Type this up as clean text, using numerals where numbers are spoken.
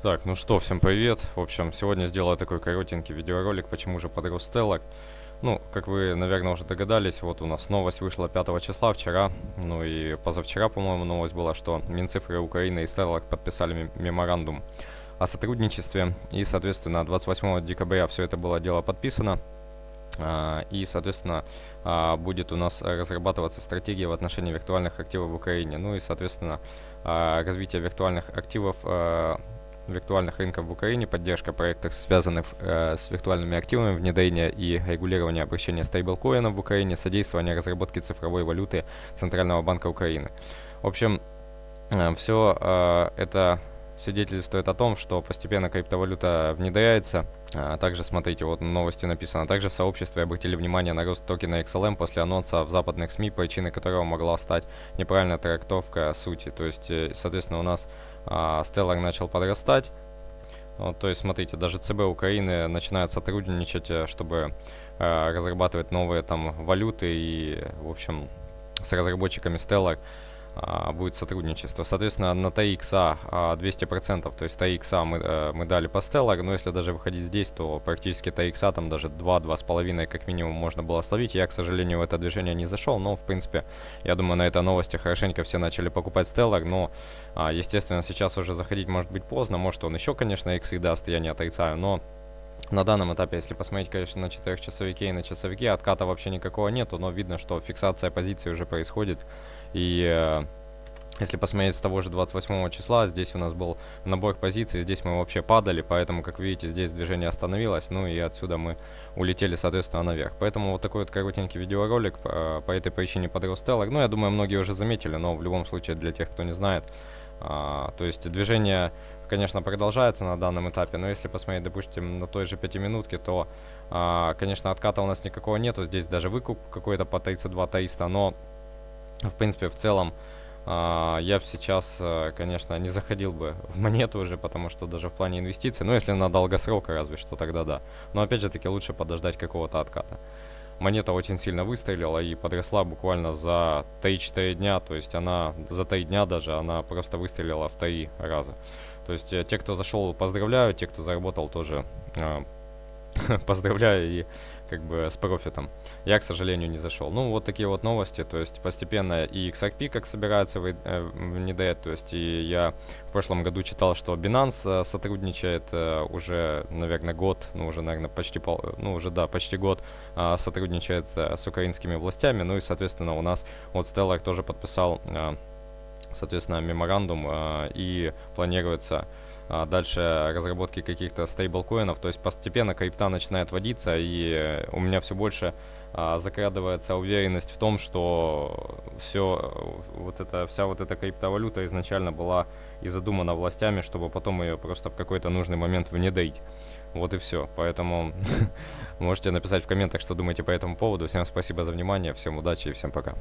Так, ну что, всем привет. В общем, сегодня сделаю такой коротенький видеоролик, почему же подрос Stellar. Ну, как вы, наверное, уже догадались, вот у нас новость вышла 5 числа вчера, ну и позавчера, по-моему, новость была, что Минцифра Украины и Stellar подписали меморандум о сотрудничестве, и, соответственно, 28 декабря все это было дело подписано. И, соответственно, будет у нас разрабатываться стратегия в отношении виртуальных активов в Украине. Ну и, соответственно, развитие виртуальных активов, виртуальных рынков в Украине, поддержка проектов, связанных с виртуальными активами, внедрение и регулирование обращения стейблкоинов в Украине, содействование разработке цифровой валюты Центрального банка Украины. В общем, все это свидетельствует о том, что постепенно криптовалюта внедряется. Также, смотрите, вот в новости написано. Также в сообществе обратили внимание на рост токена XLM после анонса в западных СМИ, причиной которого могла стать неправильная трактовка сути. То есть, соответственно, у нас Stellar начал подрастать. Вот, то есть, смотрите, даже ЦБ Украины начинает сотрудничать, чтобы разрабатывать новые там валюты. И, в общем, с разработчиками Stellar будет сотрудничество. Соответственно, на TXA 200%, то есть TXA мы дали по Stellar, но если даже выходить здесь, то практически TXA там даже 2-2,5 как минимум можно было словить. Я, к сожалению, в это движение не зашел, но в принципе, я думаю, на этой новости хорошенько все начали покупать Stellar, но, естественно, сейчас уже заходить может быть поздно, может он еще, конечно, иксы даст, я не отрицаю, но на данном этапе, если посмотреть, конечно, на 4-часовике и на часовике, отката вообще никакого нету, но видно, что фиксация позиции уже происходит. И если посмотреть с того же 28 числа, здесь у нас был набор позиций, здесь мы вообще падали, поэтому, как видите, здесь движение остановилось, ну и отсюда мы улетели, соответственно, наверх. Поэтому вот такой вот коротенький видеоролик, по этой причине подрос Stellar. Ну, я думаю, многие уже заметили, но в любом случае, для тех, кто не знает, то есть движение, конечно, продолжается на данном этапе, но если посмотреть, допустим, на той же 5-минутке, то, конечно, отката у нас никакого нету, здесь даже выкуп какой-то по 32-300, но, в принципе, в целом, я бы сейчас, конечно, не заходил бы в монету уже, потому что даже в плане инвестиций, ну, если на долгосрок, разве что, тогда да. Но, опять же таки, лучше подождать какого-то отката. Монета очень сильно выстрелила и подросла буквально за 3-4 дня, то есть она за 3 дня даже, она просто выстрелила в 3 раза. То есть те, кто зашел, поздравляю, те, кто заработал, тоже поздравляю и как бы с профитом. Я, к сожалению, не зашел. Ну, вот такие вот новости, то есть постепенно и XRP как собирается внедрять, то есть и я в прошлом году читал, что Binance сотрудничает уже, наверное, год, ну, уже, наверное, почти почти год сотрудничает с украинскими властями, ну и, соответственно, у нас вот Stellar тоже подписал, соответственно, меморандум и планируется дальше разработки каких-то стейблкоинов, то есть постепенно крипта начинает водиться, и у меня все больше закрадывается уверенность в том, что вся эта криптовалюта изначально была и задумана властями, чтобы потом ее просто в какой-то нужный момент внедрить. Вот и все. Поэтому можете написать в комментах, что думаете по этому поводу. Всем спасибо за внимание, всем удачи и всем пока.